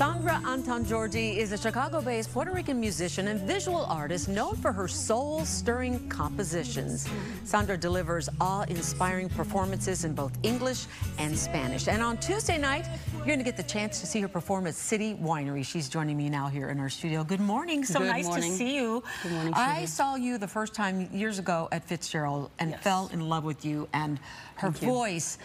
Sandra Antongiorgi is a Chicago-based Puerto Rican musician and visual artist known for her soul-stirring compositions. Sandra delivers awe-inspiring performances in both English and Spanish. And on Tuesday night, you're going to get the chance to see her perform at City Winery. She's joining me now here in our studio. Good morning. So nice to see you. Good morning, Sandra. I saw you the first time years ago at Fitzgerald and fell in love with you and her voice.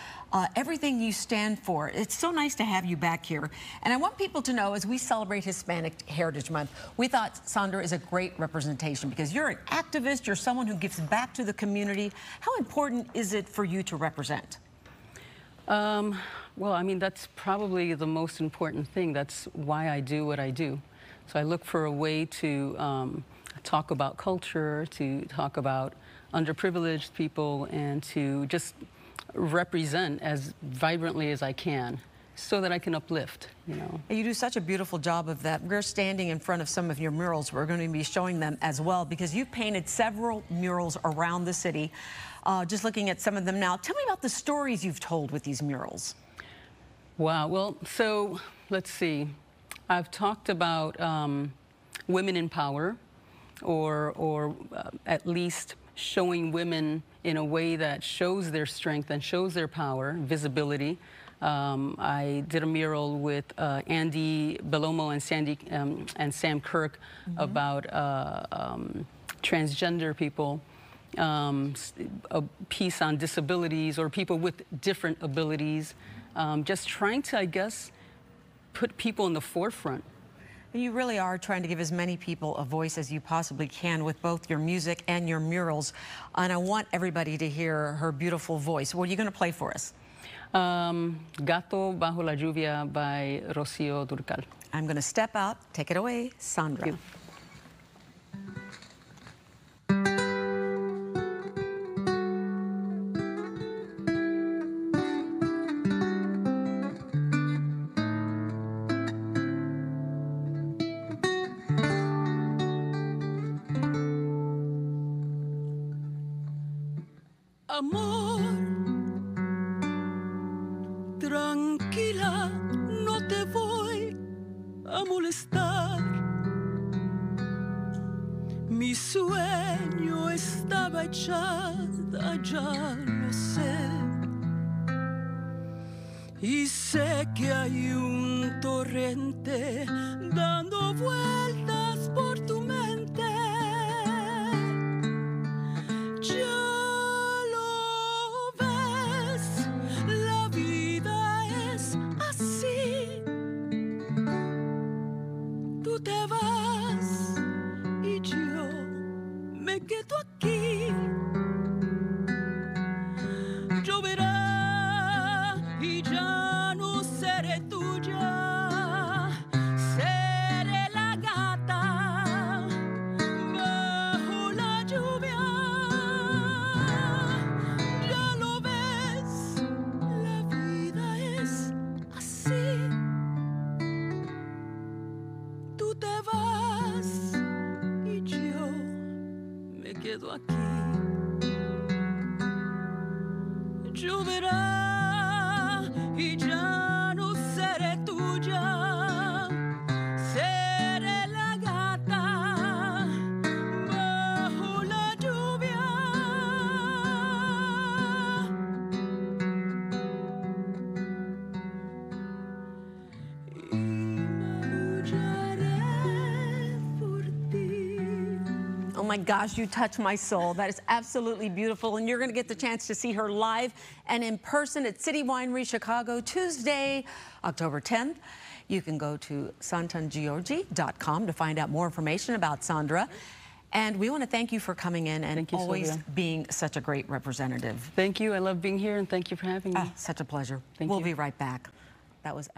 Everything you stand for. It's so nice to have you back here. And I want people to know, as we celebrate Hispanic Heritage Month, we thought Sandra is a great representation because you're an activist, you're someone who gives back to the community. How important is it for you to represent? Well, I mean, that's probably the most important thing. That's why I do what I do. So I look for a way to talk about culture, to talk about underprivileged people, and to just represent as vibrantly as I can so that I can uplift, you know. You do such a beautiful job of that. We're standing in front of some of your murals. We're going to be showing them as well because you've painted several murals around the city. Just looking at some of them now. Tell me about the stories you've told with these murals. Wow. Well, so let's see. I've talked about women in power or at least showing women in a way that shows their strength and shows their power, visibility. I did a mural with Andy Bellomo and Sam Kirk about transgender people, a piece on disabilities or people with different abilities, just trying to, I guess, put people in the forefront. You really are trying to give as many people a voice as you possibly can with both your music and your murals. And I want everybody to hear her beautiful voice. What are you going to play for us? Gato bajo la lluvia by Rocío Dúrcal. I'm going to step out. Take it away, Sandra. Thank you. Amor, tranquila, no te voy a molestar. Mi sueño estaba echada, ya lo sé. Y sé que hay un torrente dando vueltas por tu mente. Lloverá y ya no seré tuya, seré la gata bajo la lluvia. Y maullaré por ti. Oh my gosh, you touch my soul. That is absolutely beautiful, and you're going to get the chance to see her live and in person at City Winery Chicago Tuesday, October 10th. You can go to antongiorgi.com to find out more information about Sandra. And we want to thank you for coming in and always being such a great representative. Thank you. I love being here, and thank you for having me. Such a pleasure. We'll be right back. That was